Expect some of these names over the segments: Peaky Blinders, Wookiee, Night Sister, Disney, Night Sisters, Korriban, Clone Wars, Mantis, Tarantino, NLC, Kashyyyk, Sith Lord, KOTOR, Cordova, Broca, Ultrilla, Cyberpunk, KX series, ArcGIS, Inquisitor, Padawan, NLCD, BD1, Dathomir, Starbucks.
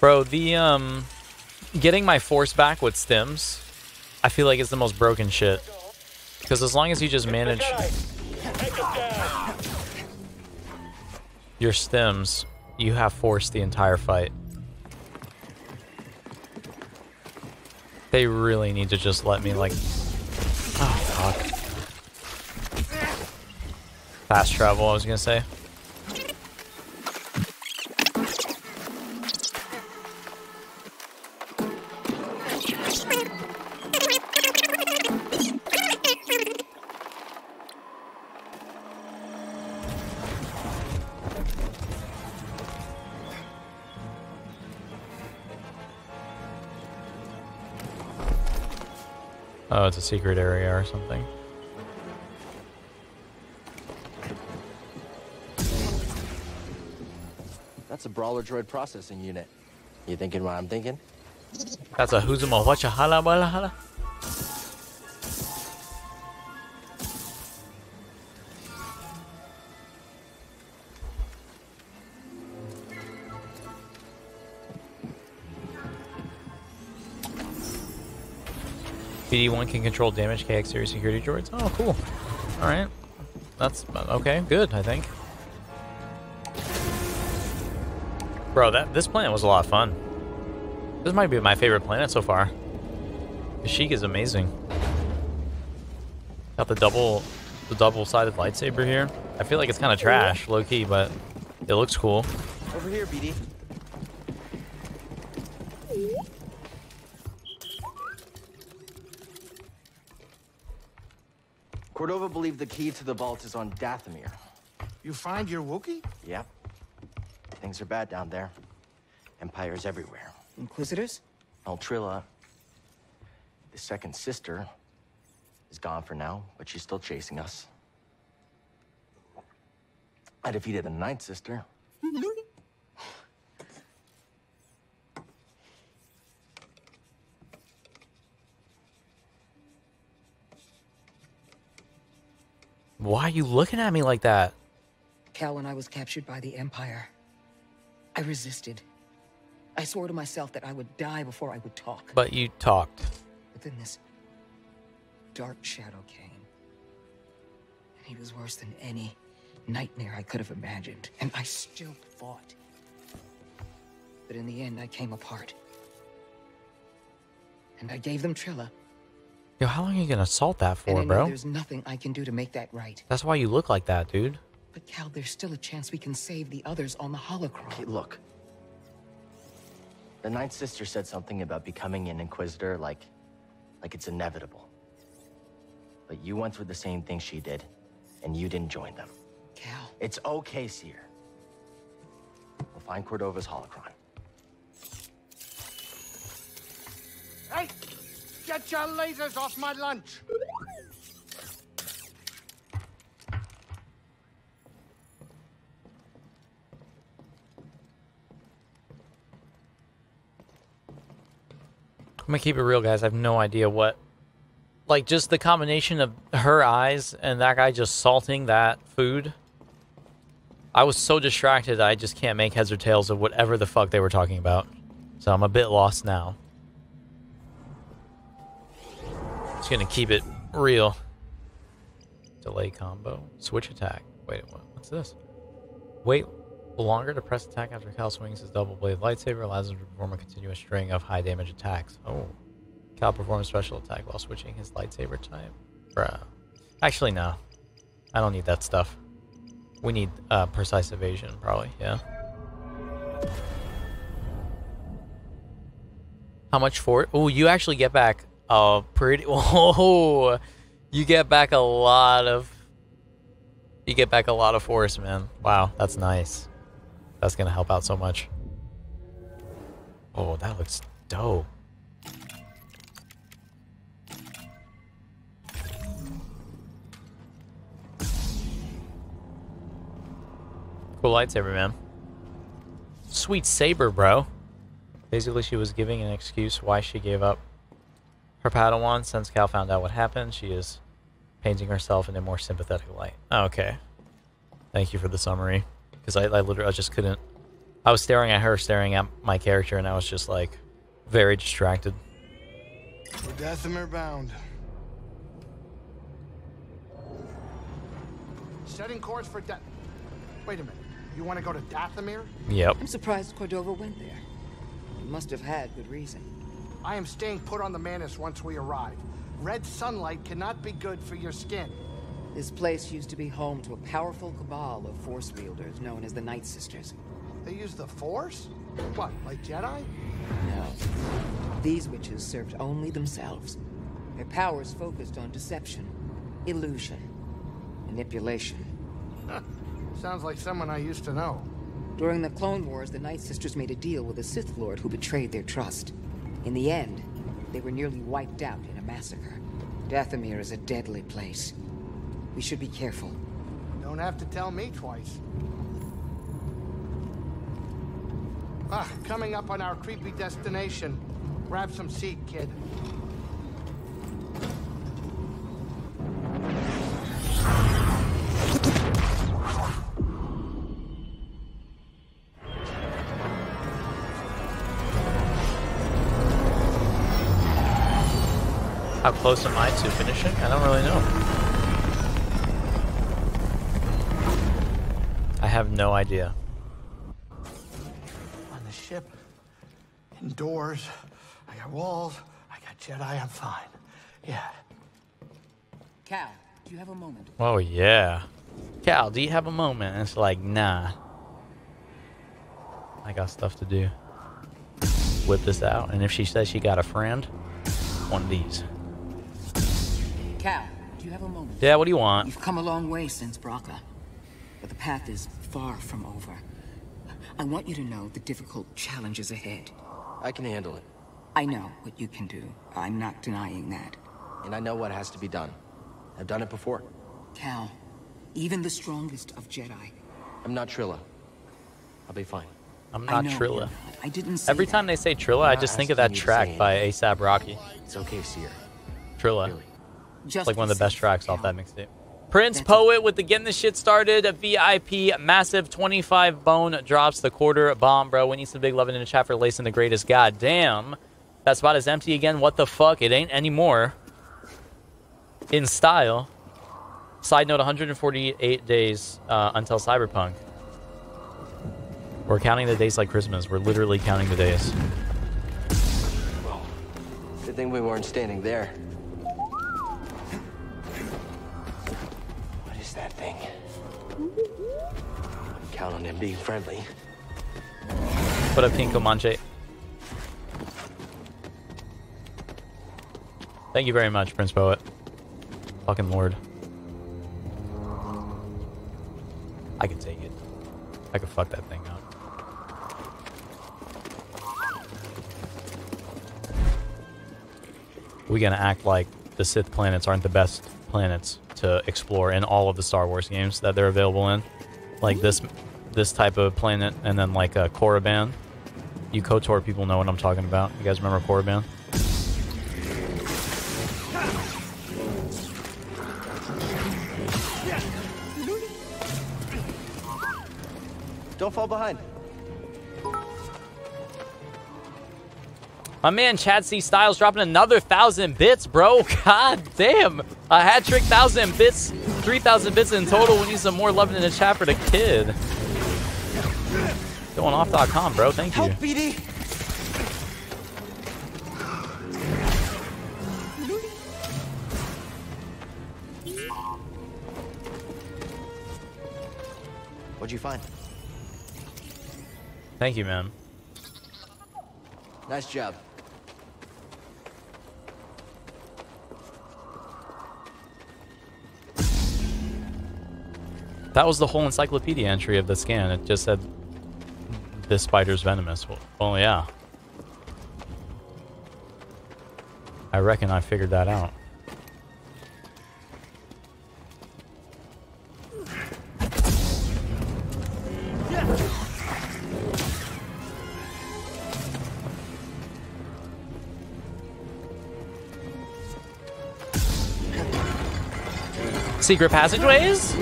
Bro, the getting my force back with stims, I feel like it's the most broken shit. Because as long as you just manage your stims, you have force the entire fight. They really need to just let me, like... Oh, fuck. Fast travel, I was gonna say. Oh, it's a secret area or something. That's a brawler droid processing unit. You thinking what I'm thinking? That's a Huzuma Wacha Hala Bala Hala. BD1 can control damage KX series security droids. Oh, cool. All right. That's okay. Good, I think. Bro, this planet was a lot of fun. This might be my favorite planet so far. Kashyyyk is amazing. Got the double-sided lightsaber here. I feel like it's kind of trash, low key, but it looks cool. Over here, BD. Cordova believed the key to the vault is on Dathomir. You find your Wookiee? Yep. Things are bad down there. Empires everywhere. Inquisitors? Ultrilla, the second sister, is gone for now, but she's still chasing us. I defeated the Night Sister. Why are you looking at me like that? Cal, when I was captured by the Empire, I resisted. I swore to myself that I would die before I would talk. But you talked. But then this dark shadow came. And he was worse than any nightmare I could have imagined. And I still fought. But in the end, I came apart. And I gave them Trilla. Yo, how long are you gonna assault that for, bro? There's nothing I can do to make that right. That's why you look like that, dude. But Cal, there's still a chance we can save the others on the Holocron. Hey, look. The Night Sister said something about becoming an Inquisitor, like it's inevitable. But you went through the same thing she did, and you didn't join them. Cal. It's okay, Seer. We'll find Cordova's Holocron. Hey! Get your lasers off my lunch! I'm gonna keep it real, guys. I have no idea what... Like, just the combination of her eyes and that guy just salting that food. I was so distracted, I just can't make heads or tails of whatever the fuck they were talking about. So I'm a bit lost now. Just gonna keep it real. Delay combo. Switch attack. Wait, what's this? Wait longer to press attack after Cal swings his double-bladed lightsaber allows him to perform a continuous string of high damage attacks. Oh. Cal performs special attack while switching his lightsaber type. Bruh. Actually, no. I don't need that stuff. We need precise evasion, probably. Yeah. How much for it? Oh, you actually get back... Oh, pretty. Oh, you get back a lot of. You get back a lot of force, man. Wow, that's nice. That's gonna help out so much. Oh, that looks dope. Cool lightsaber, man. Sweet saber, bro. Basically, she was giving an excuse why she gave up. Her Padawan, since Cal found out what happened, she is painting herself in a more sympathetic light. Okay. Thank you for the summary. Because I literally just couldn't I was staring at her, staring at my character, and I was just like very distracted. We're Dathomir bound. Setting course for Dath. Wait a minute. You want to go to Dathomir? Yep. I'm surprised Cordova went there. It must have had good reason. I am staying put on the Mantis once we arrive. Red sunlight cannot be good for your skin. This place used to be home to a powerful cabal of force wielders known as the Night Sisters. They use the force? What, like Jedi? No. These witches served only themselves. Their powers focused on deception, illusion, manipulation. Sounds like someone I used to know. During the Clone Wars, the Night Sisters made a deal with a Sith Lord who betrayed their trust. In the end, they were nearly wiped out in a massacre. Dathomir is a deadly place. We should be careful. Don't have to tell me twice. Ah, coming up on our creepy destination. Grab some seat, kid. How close am I to finishing? I don't really know. I have no idea. On the ship, indoors, I got walls, I got Jedi, I'm fine. Yeah. Cal, do you have a moment? Oh, yeah. Cal, do you have a moment? And it's like, nah. I got stuff to do. Whip this out. And if she says she got a friend, one of these. Cal, do you have a moment? Yeah, what do you want? You've come a long way since Broca, but the path is far from over. I want you to know the difficult challenges ahead. I can handle it. I know what you can do. I'm not denying that. And I know what has to be done. I've done it before. Cal, even the strongest of Jedi. I'm not Trilla. I'll be fine. I'm not Trilla. I didn't say every time that. They say Trilla, I just think of that track by ASAP Rocky. It's okay, Seer. Trilla. Really. It's like one of the best tracks off that mixtape. Prince That's Poet it. With the Getting This Shit Started VIP massive 25 bone drops the quarter bomb, bro. We need some big love in the chat for Lacing the Greatest. God damn. That spot is empty again. What the fuck? It ain't anymore. In style. Side note, 148 days until Cyberpunk. We're counting the days like Christmas. We're literally counting the days. Well, good thing we weren't standing there. That thing. I'm counting on him being friendly. What up, King Comanche? Thank you very much, Prince Poet. Fucking Lord. I can take it. I could fuck that thing up. We're gonna act like the Sith planets aren't the best planets to explore in all of the Star Wars games that they're available in, like this type of planet, and then like a Korriban. You KOTOR people know what I'm talking about. You guys remember Korriban? Don't fall behind. My man Chad C. Styles dropping another 1,000 bits, bro. God damn. A hat trick, 1,000 bits, 3,000 bits in total. We need some more love in the chat for the kid. GoingOff.com, bro. Thank you. Help, BD. What'd you find? Thank you, man. Nice job. That was the whole encyclopedia entry of the scan. It just said, this spider's venomous. Well, yeah. I reckon I figured that out. Secret passageways?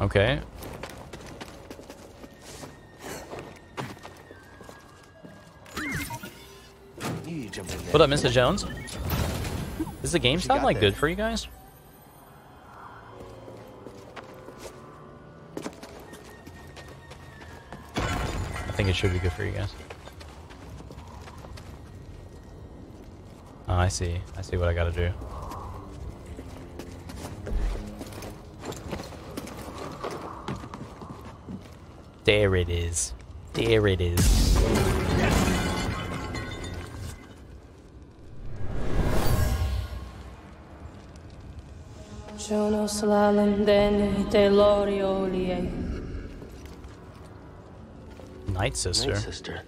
Okay. What up, Mr. Jones? Does the game sound like good for you guys? I think it should be good for you guys. Oh, I see. I see what I gotta do. There it is. There it is. Night Sister. Night Sister.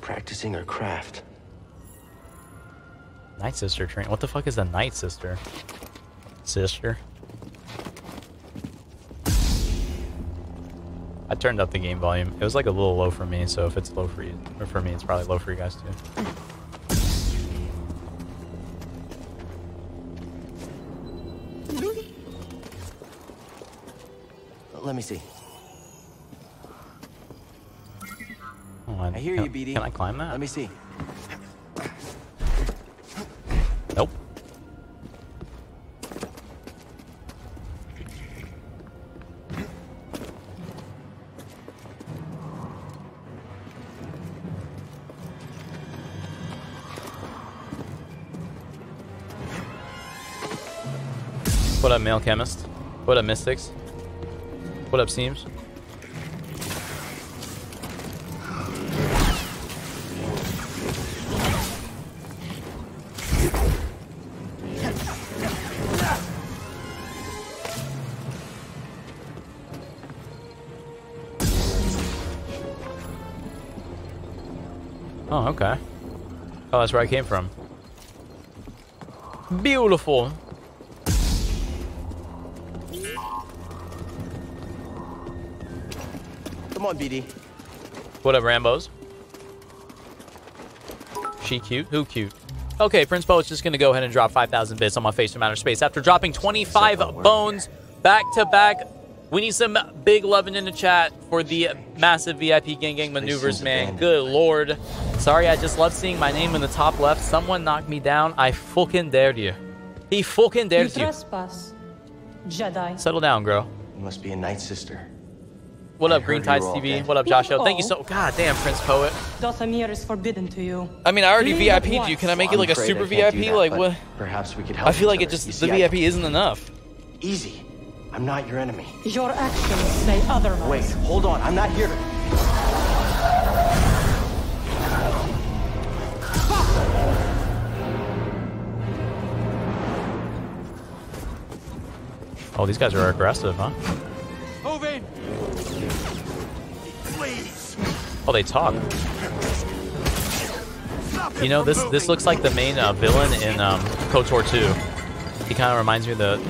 Practicing her craft. Night Sister train. What the fuck is a Night Sister? Sister. I turned up the game volume. It was like a little low for me, so if it's low for you, or for me, it's probably low for you guys too. Let me see. I hear you, BD. Can I climb that? Let me see. Nope. What up, male chemist? What up, mystics? What up, Seams? Oh, okay. Oh, that's where I came from. Beautiful. Come on, BD. What up, Rambos? She cute? Who cute? Okay, Prince Poe is just going to go ahead and drop 5,000 bits on my face from outer space. After dropping 25 bones back to back, we need some big loving in the chat for the massive VIP gang maneuvers, man. Good lord. Sorry, I just love seeing my name in the top left. Someone knocked me down. I fucking dared you. He fucking dared you. Jedi. Settle down, girl. You must be a Night Sister. What up, Green Tides TV? What up, Joshua? Thank you so... God damn, Prince Poet. Dathomir is forbidden to you. I mean, I already VIP'd you. Can I make it like a super VIP? Like, what? Perhaps we could help. I feel like it just... The VIP isn't enough. Easy. I'm not your enemy. Your actions say otherwise. Wait, hold on. I'm not here to... Oh, these guys are aggressive, huh? Move in. Oh, they talk. You know, this looks like the main villain in KOTOR 2. He kind of reminds me of the...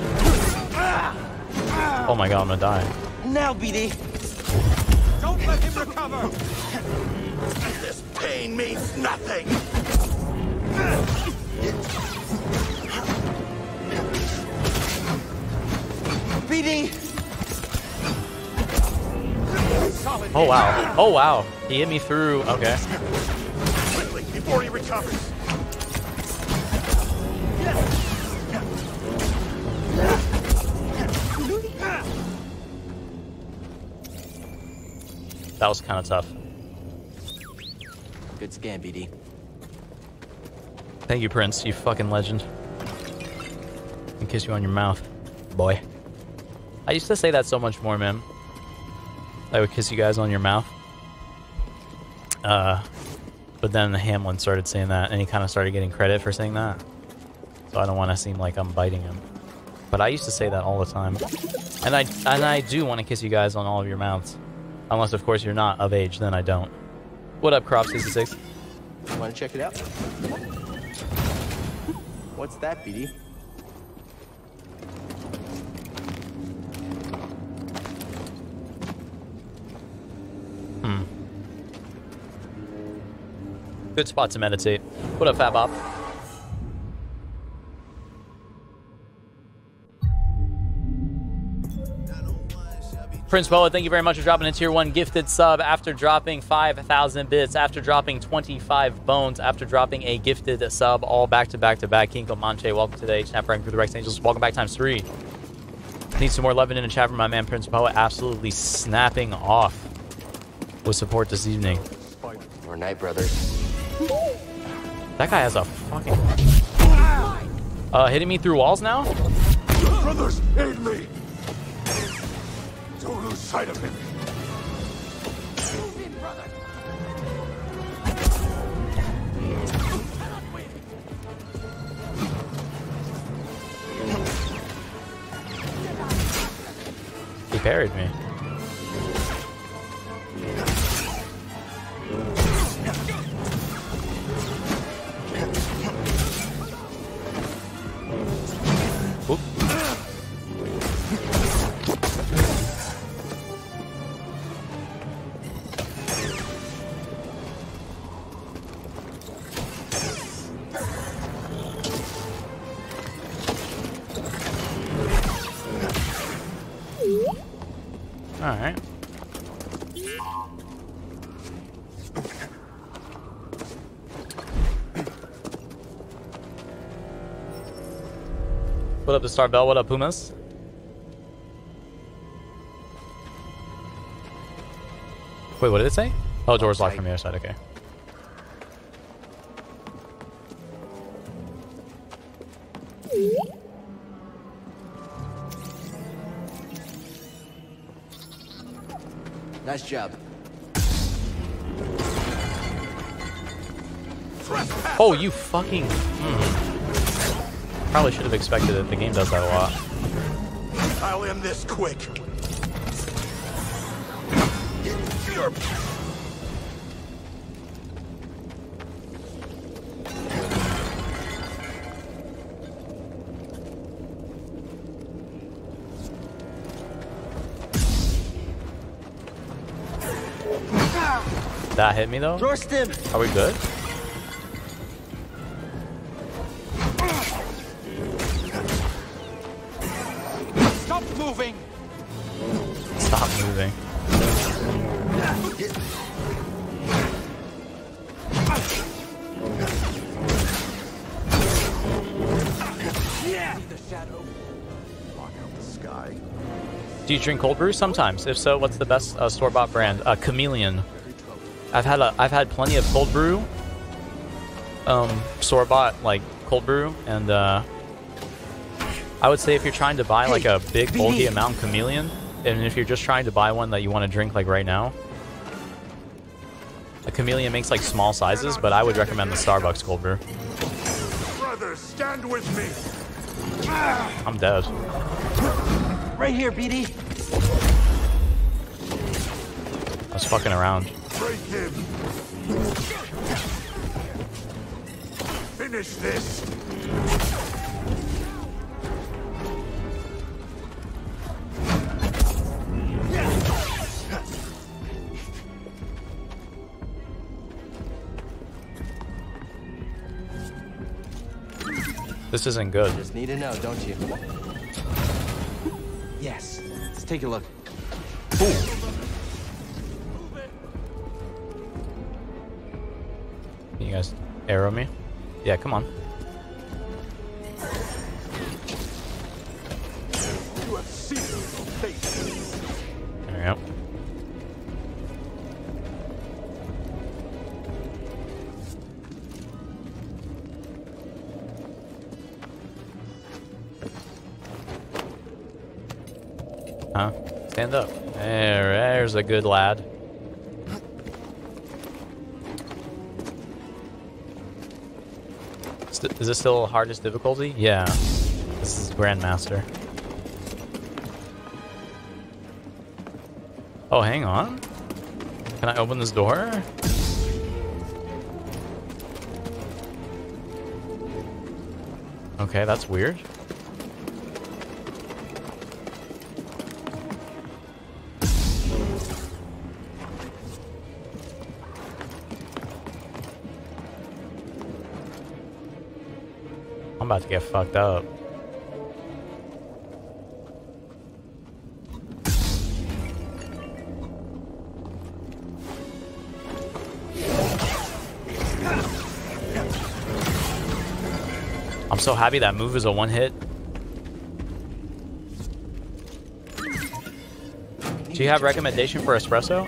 Oh my god, I'm gonna die. Now, BD. Don't let him recover. This pain means nothing. BD. Oh wow! Oh wow! He hit me through. Okay. Quickly before he recovers. That was kind of tough. Good scan, BD. Thank you, Prince. You fucking legend. And kiss you on your mouth, boy. I used to say that so much more, man. I would kiss you guys on your mouth. But then Hamlin started saying that, and he kind of started getting credit for saying that. So I don't want to seem like I'm biting him. But I used to say that all the time. And I do want to kiss you guys on all of your mouths. Unless, of course, you're not of age, then I don't. What up, Crop66? Want to check it out? What's that, BD? Hmm. Good spot to meditate. What up, Fabop? Prince Boa, thank you very much for dropping a tier 1 gifted sub after dropping 5,000 bits, after dropping 25 bones, after dropping a gifted sub, all back to back to back. King Comanche, welcome today. Snap rank through the Rex Angels. Welcome back times 3. Need some more loving in the chat from my man Prince Boa, absolutely snapping off with support this evening. Or night, brothers. That guy has a fucking... hitting me through walls now? Brothers, aid me! Don't lose sight of him. Move in, brother. You cannot win. He parried me. What up to Starbell? What up, Pumas? Wait, what did it say? Oh, door's locked from the other side, okay. Nice job. Oh, you fucking... Probably should have expected it. The game does that a lot. I'll end this quick. That hit me though. Are we good? Do you drink cold brew sometimes? If so, what's the best store-bought brand? Chameleon. I've had plenty of cold brew, store-bought like cold brew, and I would say if you're trying to buy like a big bulky amount, Chameleon, and if you're just trying to buy one that you want to drink like right now, a Chameleon makes like small sizes, but I would recommend the Starbucks cold brew. Brother, stand with me. I'm dead. Right here, BD. I was fucking around. Break him. Finish this. This isn't good. You just need to know, don't you? Yes, let's take a look. Ooh. Can you guys arrow me? Yeah, come on. You have seen your face. There we go. Huh? Stand up. There's a good lad. Is this still hardest difficulty? Yeah. This is Grandmaster. Oh, hang on. Can I open this door? Okay, that's weird. About to get fucked up. so happy that move is a one hit. Do you have recommendation for espresso?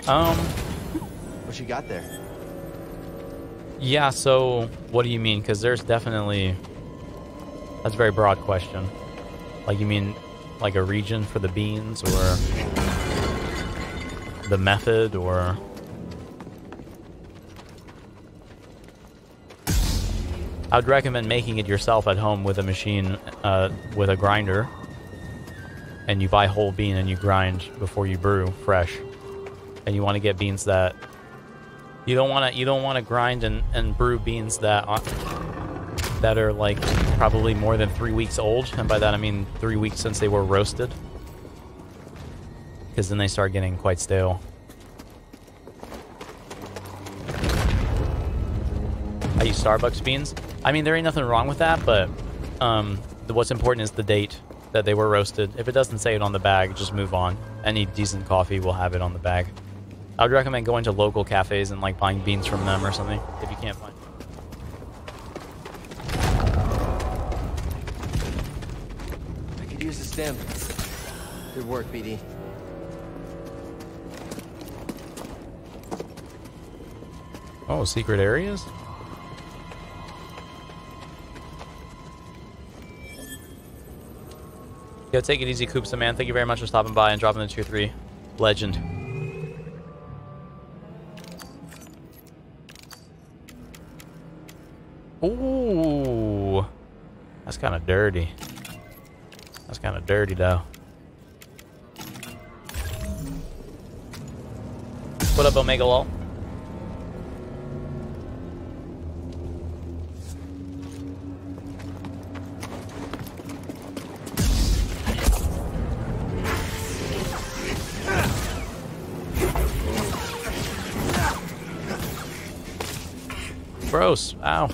What you got there? Yeah, so what do you mean? Because there's definitely... That's a very broad question. Like, you mean like a region for the beans or the method or... I would recommend making it yourself at home with a machine, with a grinder. And you buy whole bean and you grind before you brew fresh. And you want to get beans that you don't want to grind and brew beans that are like probably more than 3 weeks old, and by that I mean 3 weeks since they were roasted, because then they start getting quite stale. I use Starbucks beans. I mean, there ain't nothing wrong with that, but what's important is the date that they were roasted. If it doesn't say it on the bag, just move on. Any decent coffee will have it on the bag. I would recommend going to local cafes and like buying beans from them or something if you can't find them. I could use the stem. Good work, BD. Oh, secret areas? Yo, take it easy, Koopsa, man. Thank you very much for stopping by and dropping the 2-3. Legend. Ooh. That's kind of dirty. That's kind of dirty, though. What up, Omega Lol? Gross. Ow.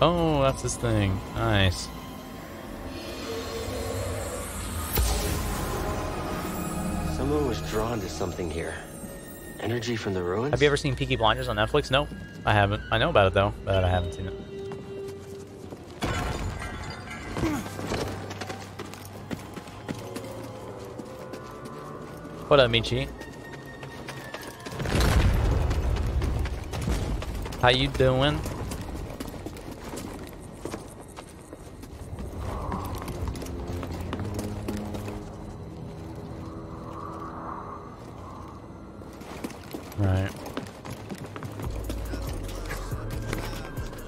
Oh, that's this thing. Nice. Drawn to something here. Energy from the ruins? Have you ever seen Peaky Blinders on Netflix? No, I haven't. I know about it though, but I haven't seen it. What up, Michi? How you doing?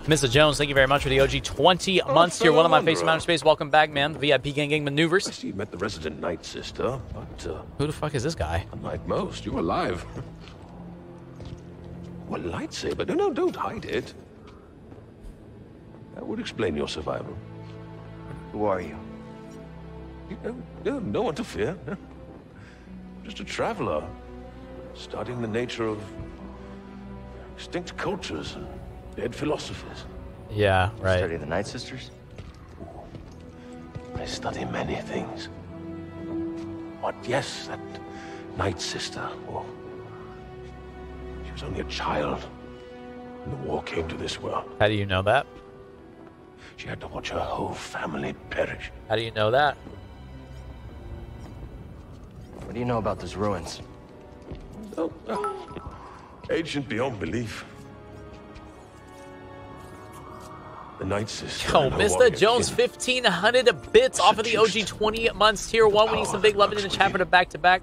Mr. Jones, thank you very much for the OG 20 months. You're one of my face from outer space. Welcome back, man. The VIP gang maneuvers. I see you met the resident Night Sister, but... who the fuck is this guy? Unlike most, you're alive. What lightsaber? No, don't hide it. That would explain your survival. Who are you? No one to fear. Just a traveler, studying the nature of extinct cultures and dead philosophers. Yeah, right. Study the Night Sisters? I study many things. But yes, that Night Sister. Oh, she was only a child when the war came to this world. How do you know that? She had to watch her whole family perish. How do you know that? What do you know about those ruins? Oh, ancient beyond belief. The Night Sister. Yo, Mr. Jones, 1,500 bits off of the OG 20 months tier 1. We need some big love in the chat for the back-to-back.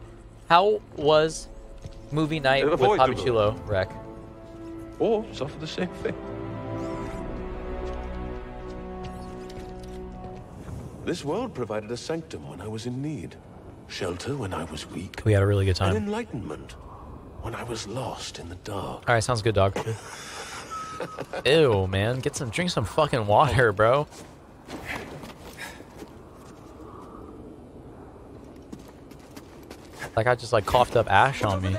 How was movie night with Papi Chulo, Rec? Or suffer the same thing. This world provided a sanctum when I was in need. Shelter when I was weak. We had a really good time. And enlightenment when I was lost in the dark. Alright, sounds good, dog. Ew, man. Drink some fucking water, bro. Like, I just, like, coughed up ash on me.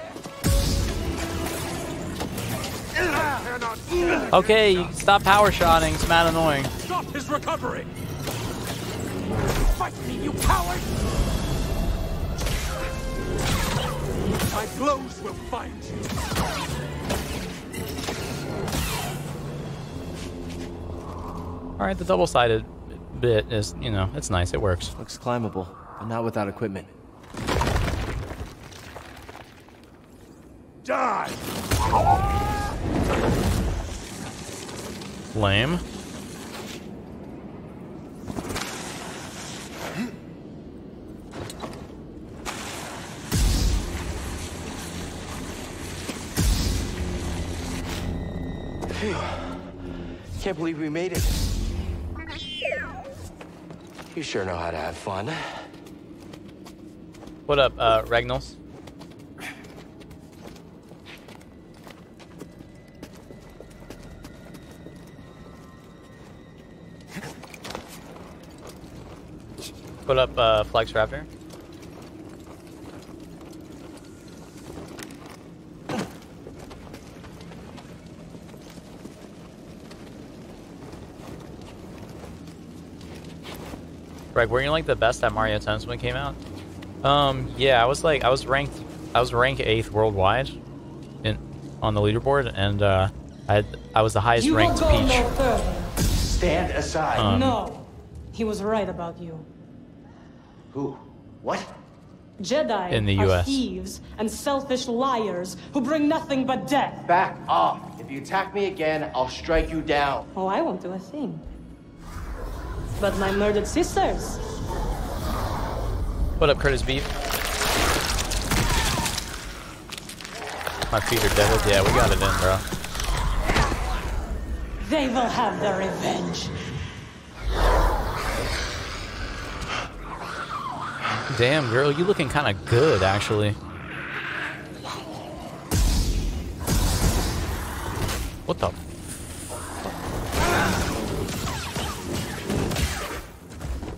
Okay, stop power shotting. It's mad annoying. Stop his recovery. Fight me, you coward! My blows will find you. All right, the double-sided bit is, you know, it's nice. It works. Looks climbable, but not without equipment. Die! Lame. Can't believe we made it. You sure know how to have fun. What up, Ragnals? What up, Flex Raptor? Greg, were you like the best at Mario Tennis when it came out? Yeah, I was ranked 8th worldwide, on the leaderboard, and I was the highest ranked Peach. Stand aside. No, he was right about you. Who? What? Jedi in the US. Are thieves and selfish liars who bring nothing but death. Back off! If you attack me again, I'll strike you down. Oh, I won't do a thing. But my murdered sisters. What up, Curtis Beef? My feet are deviled. Yeah, we got it in, bro. They will have their revenge. Damn, girl, you looking kind of good, actually. What the?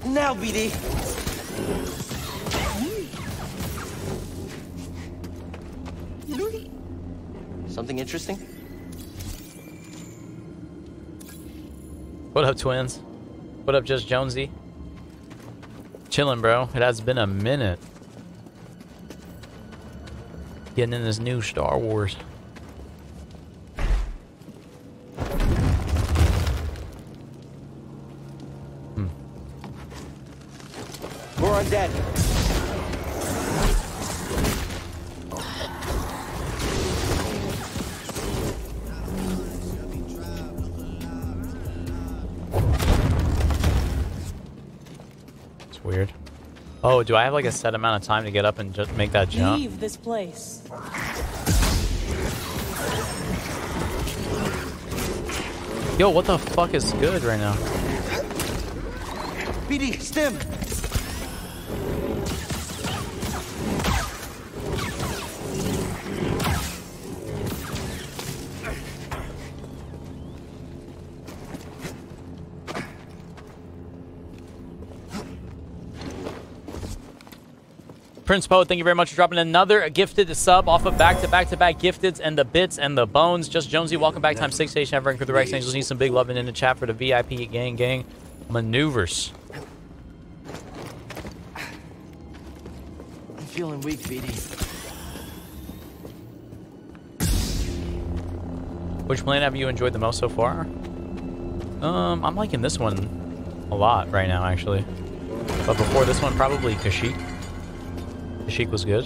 Now, BD. Something interesting? What up, twins? What up, Just Jonesy? Chillin', bro. It has been a minute. Getting in this new Star Wars. We're undead. It's weird. Oh, do I have like a set amount of time to get up and just make that jump? Leave this place. Yo, what the fuck is good right now? BD, stim. Prince Poet, thank you very much for dropping another gifted sub off of back-to-back-to-back gifteds and the bits and the bones. Just Jonesy, welcome back. Time 6 days. I'm for the Rex Angels. Need some big love in the chat for the VIP gang maneuvers. I'm feeling weak, BD. Which planet have you enjoyed the most so far? I'm liking this one a lot right now, actually. But before this one, probably Kashyyyk. Kashyyyk was good.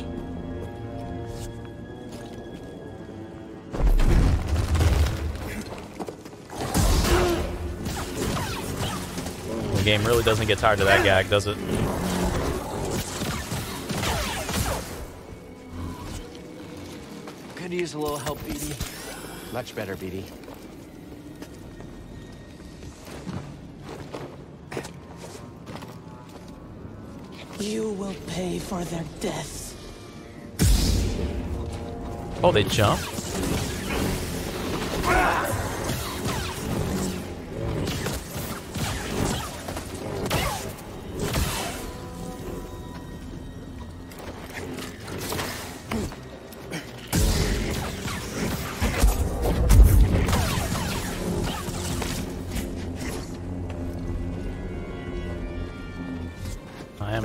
The game really doesn't get tired of that gag, does it? Could use a little help, BD. Much better, BD. You will pay for their deaths. Oh, they jump?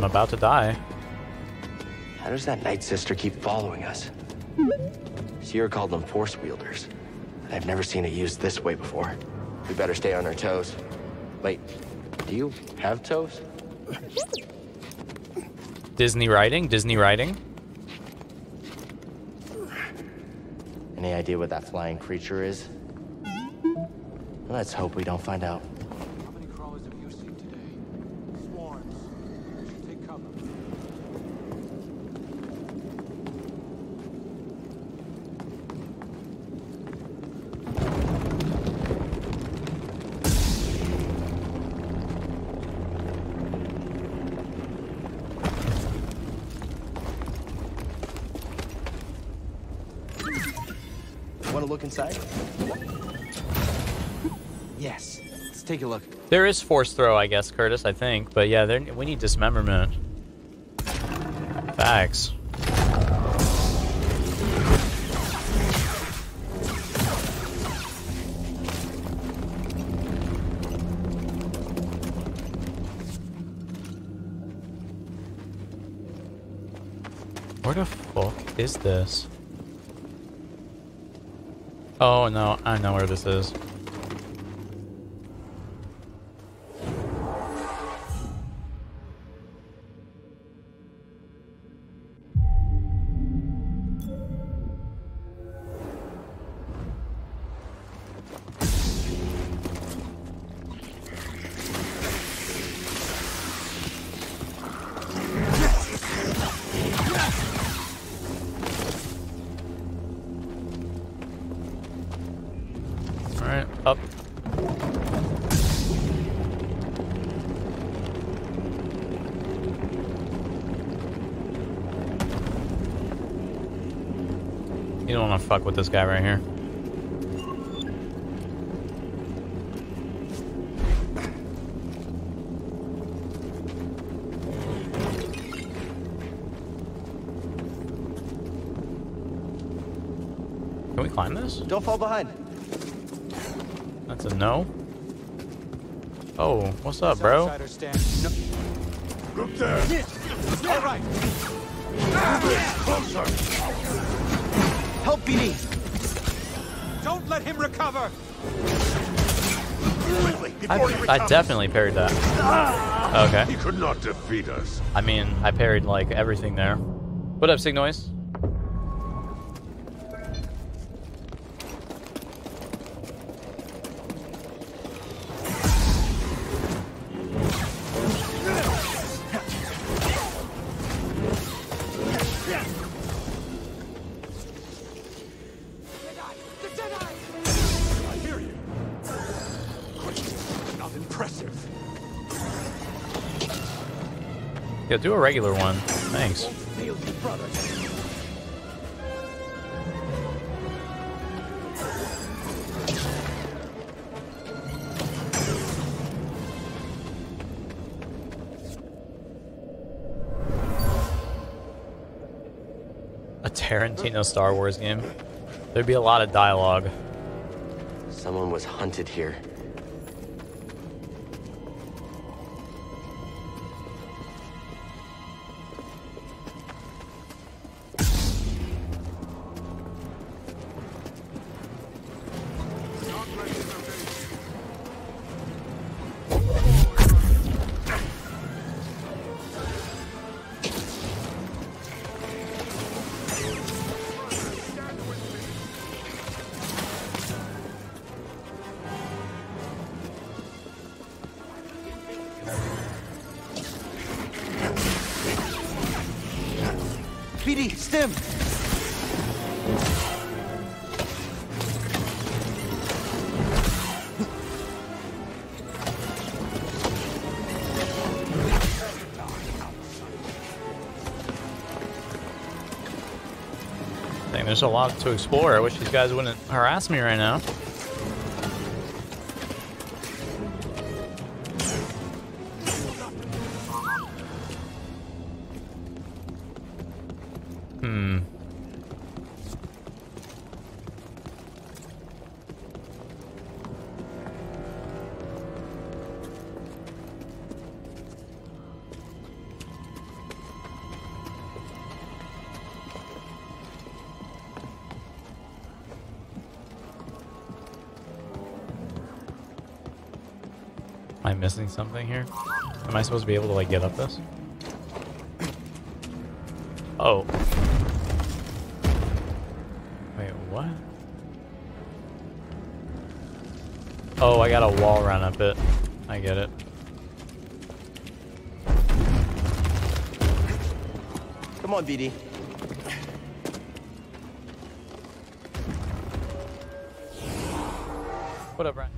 about to die. How does that Night Sister keep following us? Sierra called them force wielders. I've never seen it used this way before. We better stay on our toes. Wait, do you have toes? Disney writing? Disney writing? Any idea what that flying creature is? Let's hope we don't find out. How many crawlers have you seen today? Swarms. You should take cover. Want to look inside? Yes, let's take a look. There is force throw, I guess, Curtis, I think. But yeah, there, we need dismemberment. Facts. Where the fuck is this? Oh no, I know where this is. Fuck with this guy right here. Can we climb this? Don't fall behind. That's a no. Oh, what's up, bro? Look there. All right. Closer. Help BD! Don't let him recover! I definitely parried that. Okay. He could not defeat us. I mean, I parried like everything there. What up, Signoise? Yeah, do a regular one. Thanks. A Tarantino Star Wars game. There'd be a lot of dialogue. Someone was hunted here. There's a lot to explore. I wish these guys wouldn't harass me right now. Hmm. Am I missing something here? Am I supposed to be able to like get up this? Oh. Wait, what? Oh, I got a wall run up it. I get it. Come on, BD. What up, Brian?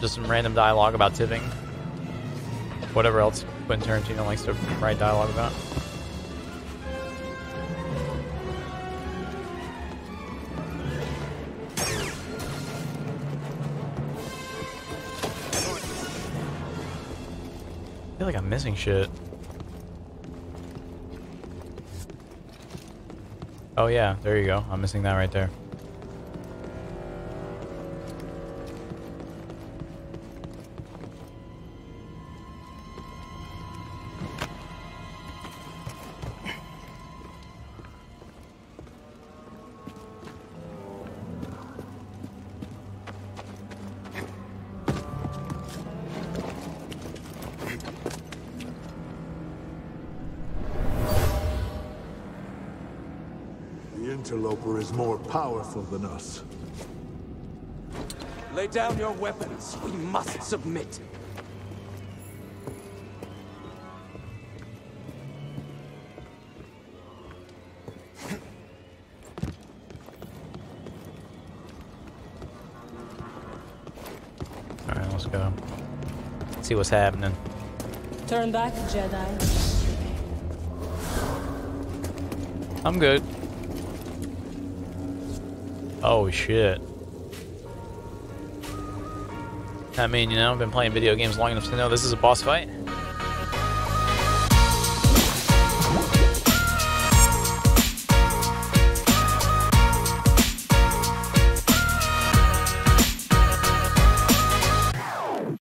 Just some random dialogue about tipping. Whatever else Quentin Tarantino likes to write dialogue about. I feel like I'm missing shit. Oh yeah, there you go. I'm missing that right there. Is more powerful than us. Lay down your weapons. We must submit. All right, let's go. Let's see what's happening. Turn back, Jedi. I'm good. Oh shit. I mean, you know, I've been playing video games long enough to know this is a boss fight.